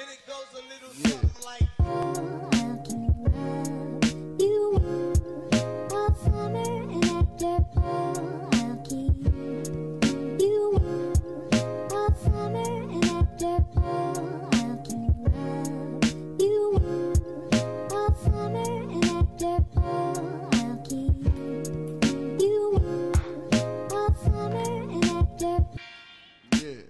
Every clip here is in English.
And it goes a little something like, oh, how can you love you will all summer and after fall? I'll keep you will all summer and after fall? How can you love you will all summer and after fall? I'll keep you will all summer and after fall? Yeah.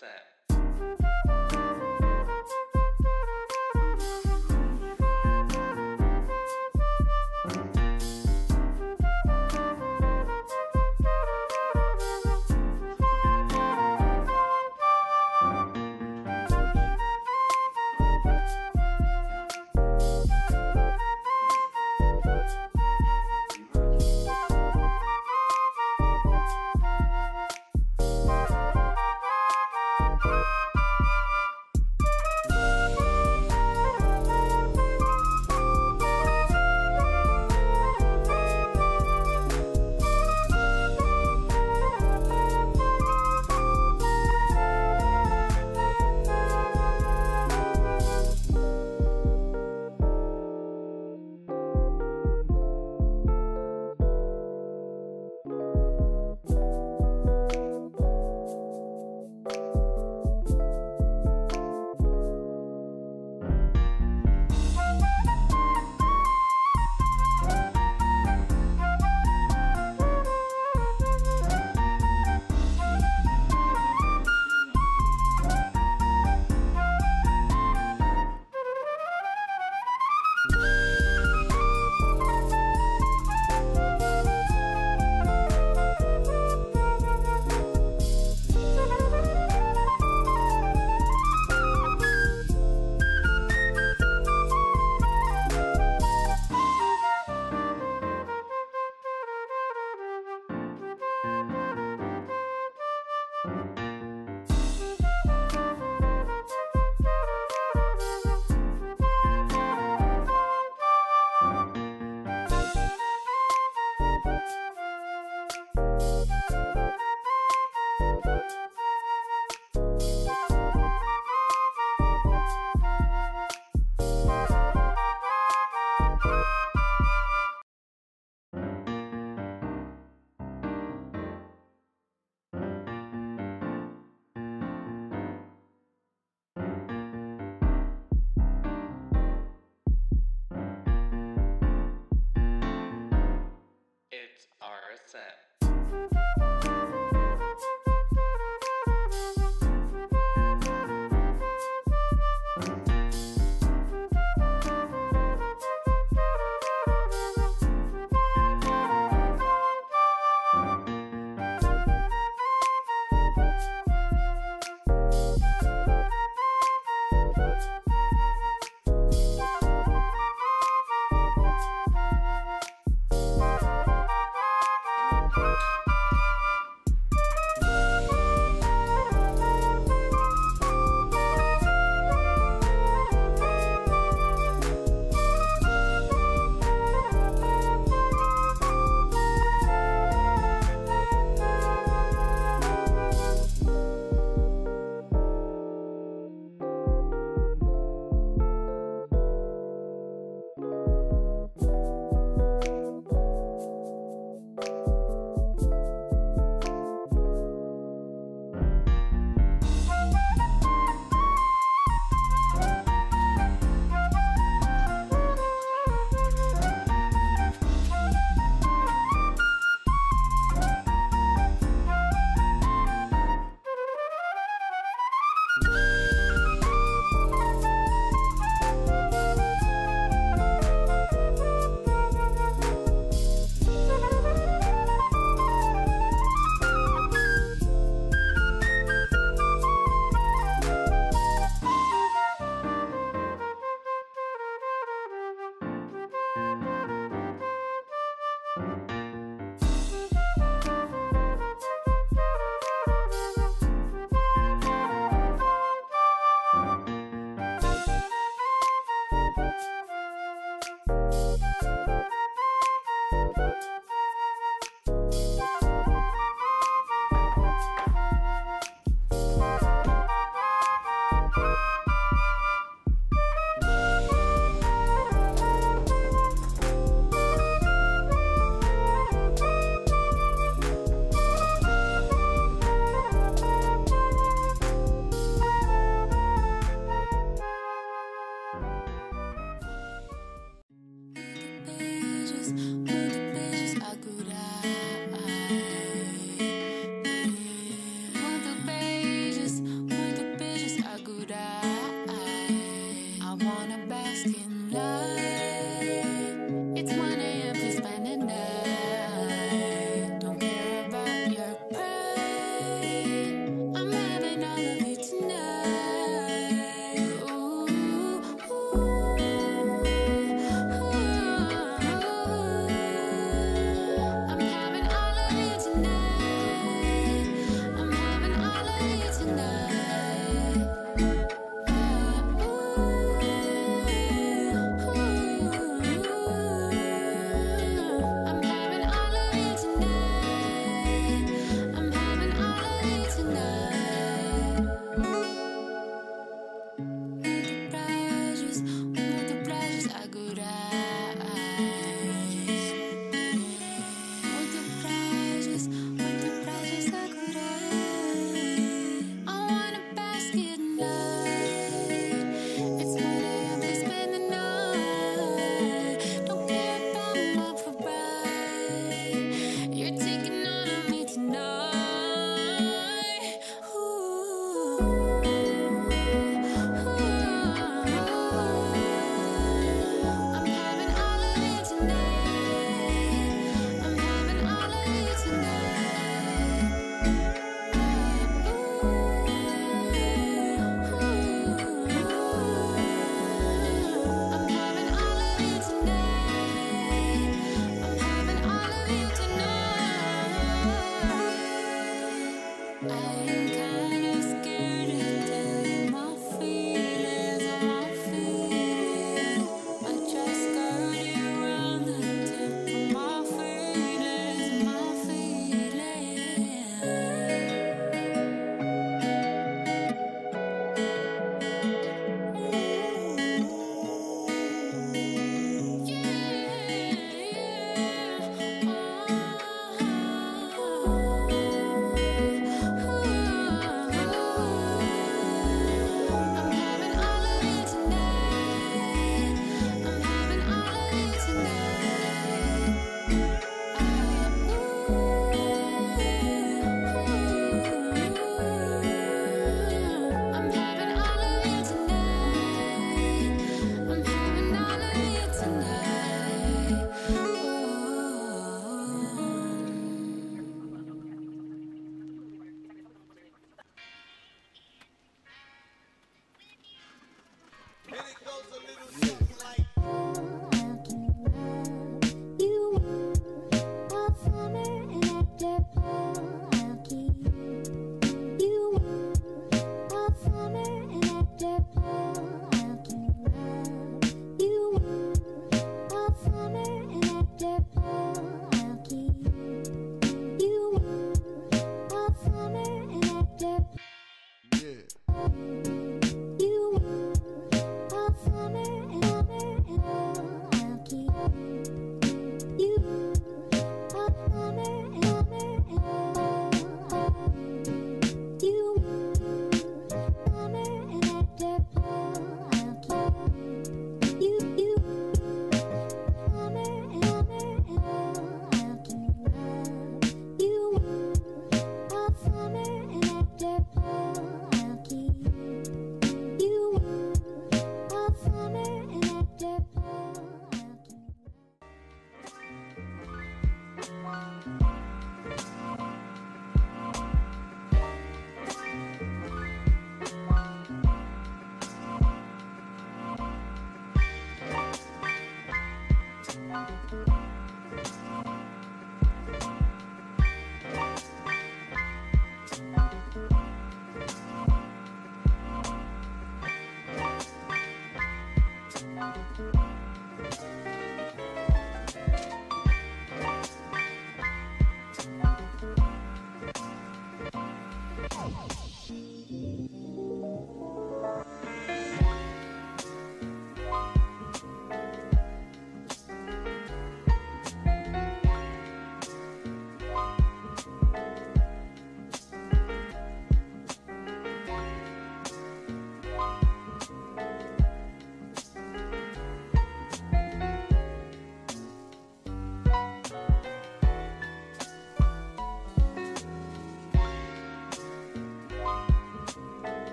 that's it. It's RSM.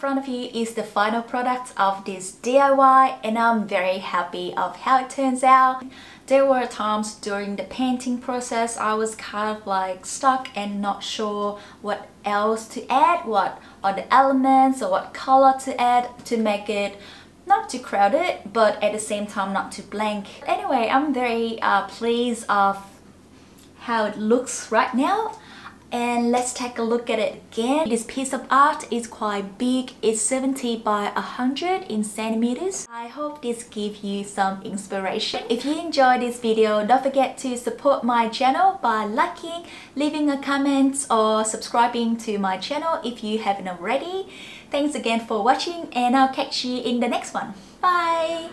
Front of you is the final product of this DIY, and I'm very happy of how it turns out. There were times during the painting process I was kind of like stuck and not sure what else to add, what are the elements or what color to add to make it not too crowded but at the same time not too blank. Anyway, I'm very pleased of how it looks right now. and let's take a look at it again. This piece of art is quite big. It's 70 by 100 in centimeters. I hope this gives you some inspiration. If you enjoyed this video, don't forget to support my channel by liking, leaving a comment or subscribing to my channel if you haven't already. Thanks again for watching and I'll catch you in the next one. Bye!